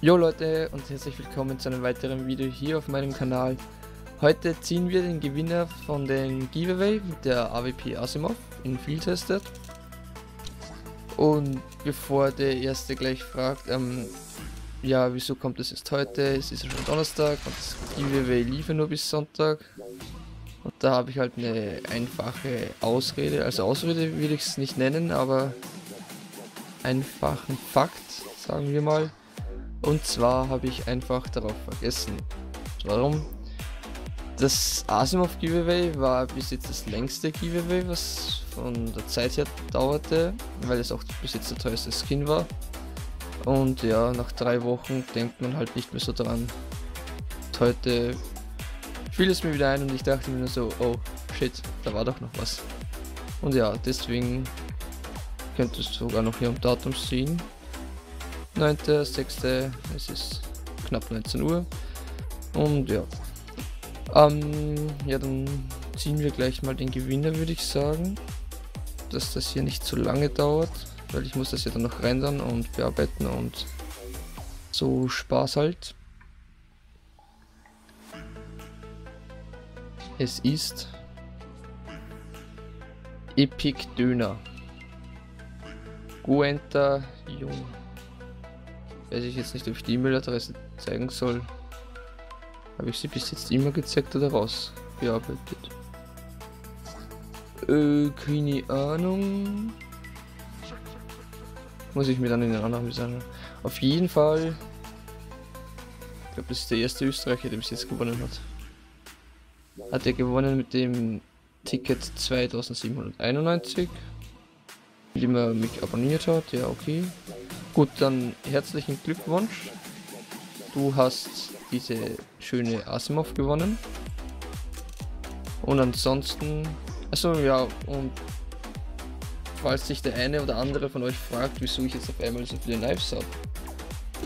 Jo Leute und herzlich willkommen zu einem weiteren Video hier auf meinem Kanal. Heute ziehen wir den Gewinner von dem Giveaway mit der AWP Asiimov in Fieldtester. Und bevor der erste gleich fragt, ja, wieso kommt das erst heute? Es ist ja schon Donnerstag und das Giveaway lief nur bis Sonntag. Und da habe ich halt eine einfache Ausrede, also Ausrede will ich es nicht nennen, aber einfachen Fakt, sagen wir mal. Und zwar habe ich einfach darauf vergessen. Warum? Das Asiimov Giveaway war bis jetzt das längste Giveaway, was von der Zeit her dauerte, weil es auch bis jetzt der teuerste Skin war. Und ja, nach 3 Wochen denkt man halt nicht mehr so dran. Und heute fiel es mir wieder ein und ich dachte mir nur so, oh shit, da war doch noch was. Und ja, deswegen könnte es sogar noch hier am Datum sehen. 9.6. Es ist knapp 19 Uhr. Und ja. Ja, dann ziehen wir gleich mal den Gewinner, würde ich sagen. Dass das hier nicht zu lange dauert, weil ich muss das ja dann noch rendern und bearbeiten und so Spaß halt. Es ist Epic Döner. Guenter Jung. Weiß ich jetzt nicht, ob ich die E-Mail-Adresse zeigen soll. Habe ich sie bis jetzt immer gezeigt oder rausgearbeitet? Keine Ahnung. Muss ich mir dann in den anderen sagen. Auf jeden Fall. Ich glaube, das ist der erste Österreicher, der bis jetzt gewonnen hat. Hat er gewonnen mit dem Ticket 2791. Indem er mich abonniert hat. Ja, okay. Gut, dann herzlichen Glückwunsch. Du hast diese schöne Asiimov gewonnen. Und ansonsten, also ja, und falls sich der eine oder andere von euch fragt, wieso ich jetzt auf einmal so viele Knives habe,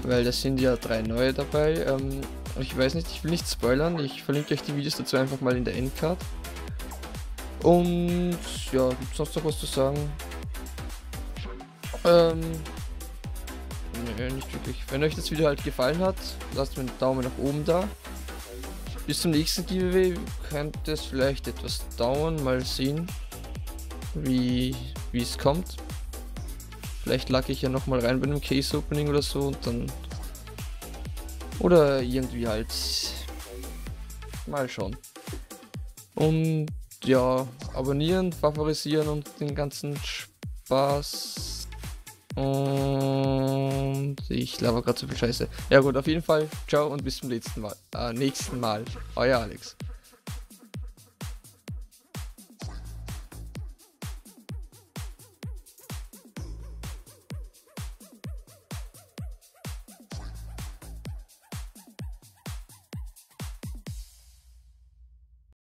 weil das sind ja 3 neue dabei. Ich weiß nicht, ich will nicht spoilern, ich verlinke euch die Videos dazu einfach mal in der Endcard. Und ja, gibt es sonst noch was zu sagen? Nö, nicht wirklich. Wenn euch das Video halt gefallen hat, lasst mir einen Daumen nach oben da. Bis zum nächsten Giveaway könnte es vielleicht etwas dauern, mal sehen, wie es kommt. Vielleicht lag ich ja nochmal rein bei einem Case Opening oder so und dann... Oder irgendwie halt... Mal schauen. Und ja, abonnieren, favorisieren und den ganzen Spaß. Und ich laber gerade so viel Scheiße. Ja gut, auf jeden Fall. Ciao und bis zum nächsten Mal. Euer Alex.